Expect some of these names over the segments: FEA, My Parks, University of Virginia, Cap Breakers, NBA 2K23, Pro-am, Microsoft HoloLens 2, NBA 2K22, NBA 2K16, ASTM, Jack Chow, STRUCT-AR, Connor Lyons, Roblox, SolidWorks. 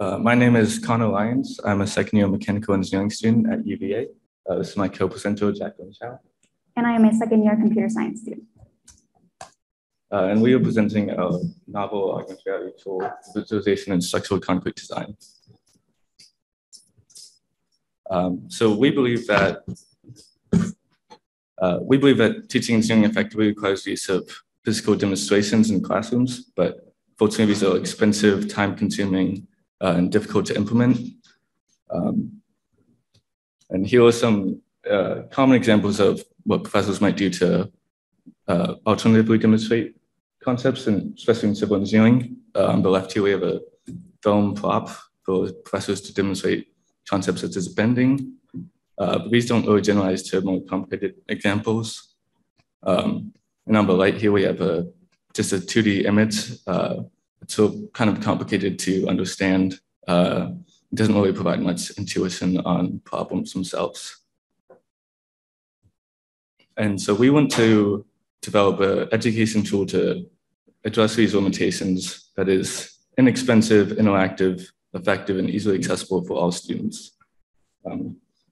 My name is Connor Lyons. I'm a second-year mechanical engineering student at UVA. This is my co-presenter, Jack Chow. And I am a second-year computer science student. And we are presenting a novel augmented reality tool, visualization and structural concrete design. So we believe that teaching engineering effectively requires the use of physical demonstrations in classrooms, but fortunately these are expensive, time-consuming, and difficult to implement. And here are some common examples of what professors might do to alternatively demonstrate concepts, and especially in civil engineering. On the left here, we have a foam prop for professors to demonstrate concepts such as bending. But these don't really generalize to more complicated examples. And on the right here, we have just a 2D image. It's so kind of complicated to understand. It doesn't really provide much intuition on problems themselves. And so we want to develop an education tool to address these limitations that is inexpensive, interactive, effective, and easily accessible for all students.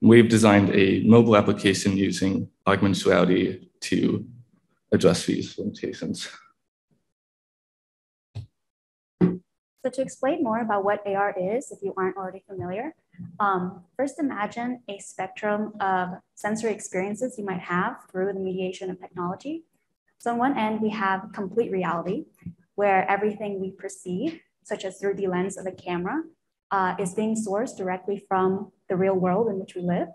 We've designed a mobile application using augmented reality to address these limitations. So to explain more about what AR is, if you aren't already familiar, first imagine a spectrum of sensory experiences you might have through the mediation of technology. So on one end, we have complete reality, where everything we perceive, such as through the lens of a camera, is being sourced directly from the real world in which we live.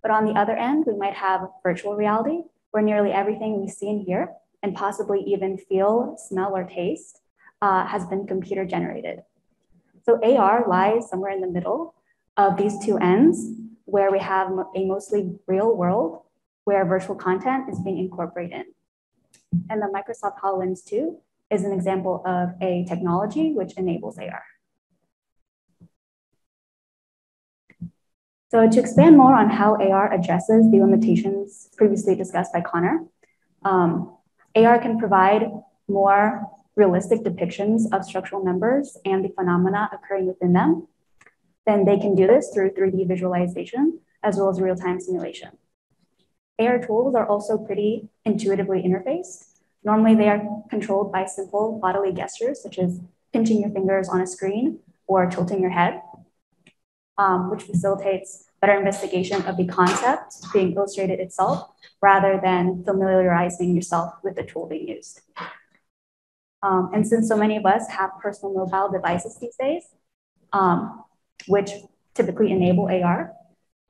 But on the other end, we might have virtual reality, where nearly everything we see and hear, and possibly even feel, smell, or taste, has been computer generated. So AR lies somewhere in the middle of these two ends, where we have a mostly real world where virtual content is being incorporated. And the Microsoft HoloLens 2 is an example of a technology which enables AR. So to expand more on how AR addresses the limitations previously discussed by Connor, AR can provide more realistic depictions of structural members and the phenomena occurring within them. Then they can do this through 3D visualization as well as real-time simulation. AR tools are also pretty intuitively interfaced. Normally they are controlled by simple bodily gestures such as pinching your fingers on a screen or tilting your head, which facilitates better investigation of the concept being illustrated itself rather than familiarizing yourself with the tool being used. And since so many of us have personal mobile devices these days, which typically enable AR,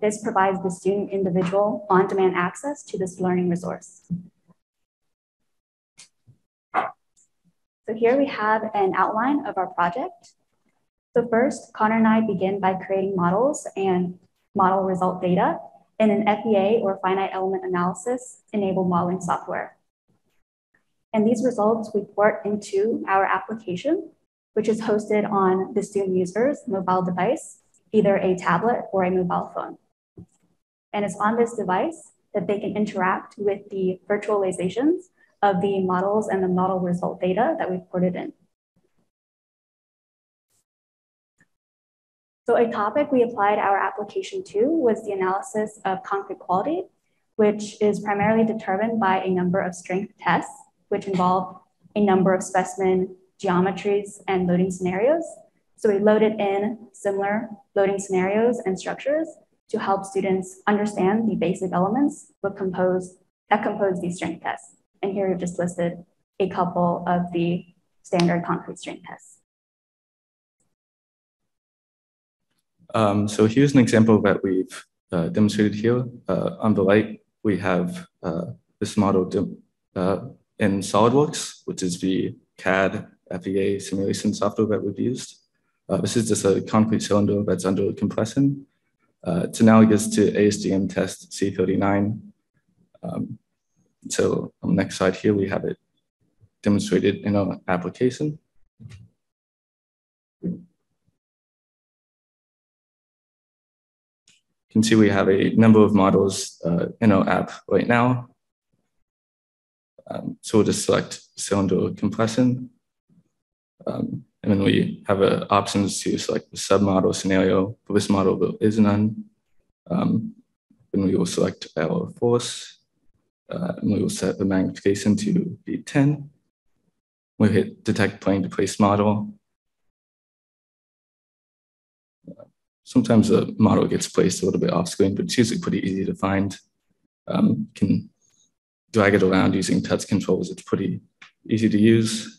this provides the student individual on-demand access to this learning resource. So here we have an outline of our project. So first, Connor and I begin by creating models and model result data in an FEA or finite element analysis enabled modeling software. And these results we port into our application, which is hosted on the student user's mobile device, either a tablet or a mobile phone. And it's on this device that they can interact with the virtualizations of the models and the model result data that we've ported in. So a topic we applied our application to was the analysis of concrete quality, which is primarily determined by a number of strength tests, which involved a number of specimen geometries and loading scenarios. So we loaded in similar loading scenarios and structures to help students understand the basic elements that compose these strength tests. And here we've just listed a couple of the standard concrete strength tests. So here's an example that we've demonstrated here. On the right, we have this model in SolidWorks, which is the CAD FEA simulation software that we've used. This is just a concrete cylinder that's under compression. It's analogous to ASTM test C39. So on the next slide here, we have it demonstrated in our application. You can see we have a number of models in our app right now. So we'll just select cylinder compression. And then we have options to select the submodel scenario. For this model, there is none. Then we will select our force. And we will set the magnification to be 10. We'll hit detect plane to place model. Sometimes the model gets placed a little bit off screen, but it's usually pretty easy to find. Can drag it around using touch controls. It's pretty easy to use.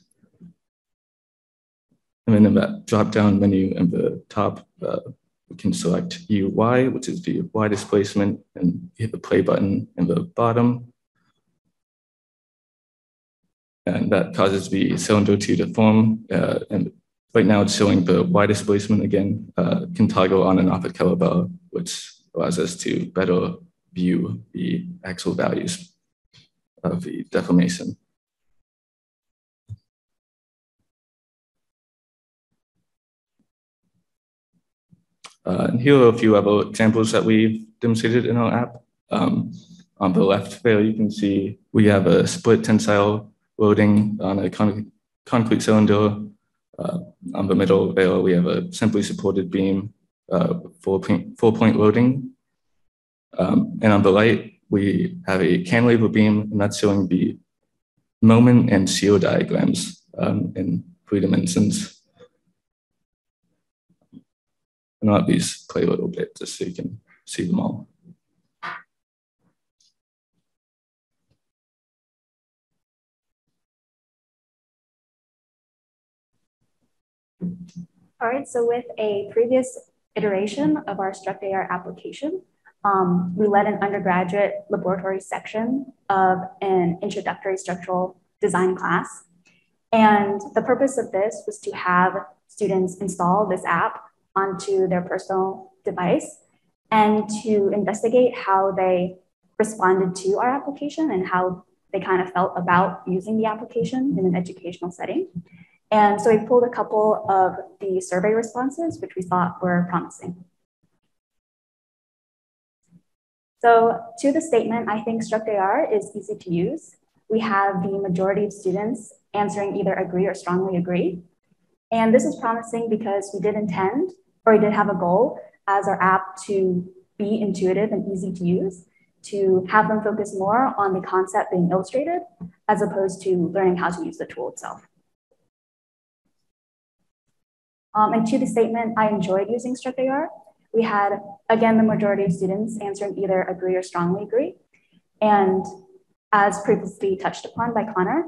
And then in that drop-down menu in the top, we can select UY, which is the Y displacement, and hit the play button in the bottom. And that causes the cylinder to deform. And right now it's showing the Y displacement again. Can toggle on and off the color bar, which allows us to better view the actual values of the deformation. And here are a few other examples that we've demonstrated in our app. On the left there, you can see we have a split tensile loading on a concrete cylinder. On the middle there, we have a simply supported beam, four-point loading. And on the right, we have a cantilever beam, and that's showing the moment and shear diagrams in 3 dimensions. And I'll let these play a little bit just so you can see them all. All right, so with a previous iteration of our STRUCT-AR application, we led an undergraduate laboratory section of an introductory structural design class. And the purpose of this was to have students install this app onto their personal device and to investigate how they responded to our application and how they kind of felt about using the application in an educational setting. And so we pulled a couple of the survey responses, which we thought were promising. So to the statement, I think STRUCT-AR is easy to use. We have the majority of students answering either agree or strongly agree. And this is promising because we did intend, or we did have a goal as our app to be intuitive and easy to use, to have them focus more on the concept being illustrated as opposed to learning how to use the tool itself. And to the statement, I enjoyed using STRUCT-AR. We had, again, the majority of students answering either agree or strongly agree. And as previously touched upon by Connor,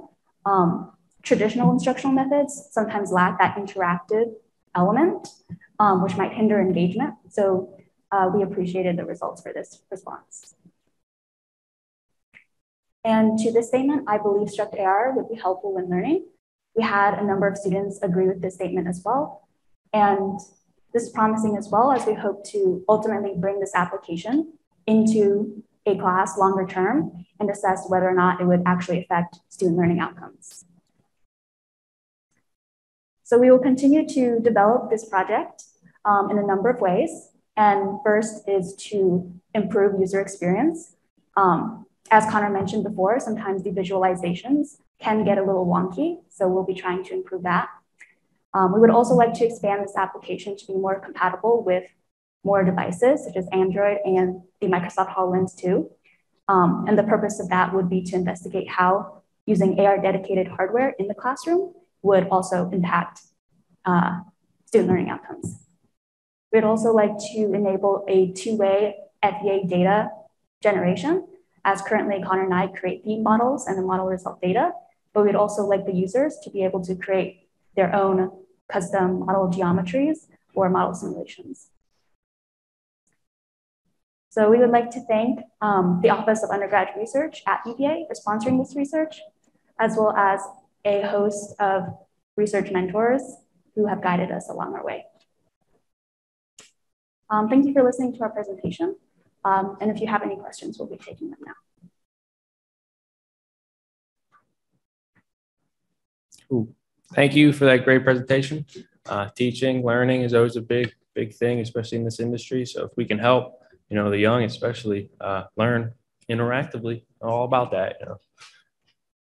traditional instructional methods sometimes lack that interactive element, which might hinder engagement. So we appreciated the results for this response. And to this statement, I believe STRUCT-AR would be helpful when learning. We had a number of students agree with this statement as well. And this is promising as well, as we hope to ultimately bring this application into a class longer term and assess whether or not it would actually affect student learning outcomes. So we will continue to develop this project in a number of ways. And first is to improve user experience. As Connor mentioned before, sometimes the visualizations can get a little wonky, so we'll be trying to improve that. We would also like to expand this application to be more compatible with more devices, such as Android and the Microsoft HoloLens 2. And the purpose of that would be to investigate how using AR-dedicated hardware in the classroom would also impact student learning outcomes. We'd also like to enable a two-way FEA data generation, as currently Connor and I create theme models and the model result data, but we'd also like the users to be able to create their own custom model geometries or model simulations. So we would like to thank the Office of Undergraduate Research at UVA for sponsoring this research, as well as a host of research mentors who have guided us along our way. Thank you for listening to our presentation. And if you have any questions, we'll be taking them now. Ooh. Thank you for that great presentation. Teaching, learning is always a big thing, especially in this industry. So if we can help, the young especially learn interactively, all about that.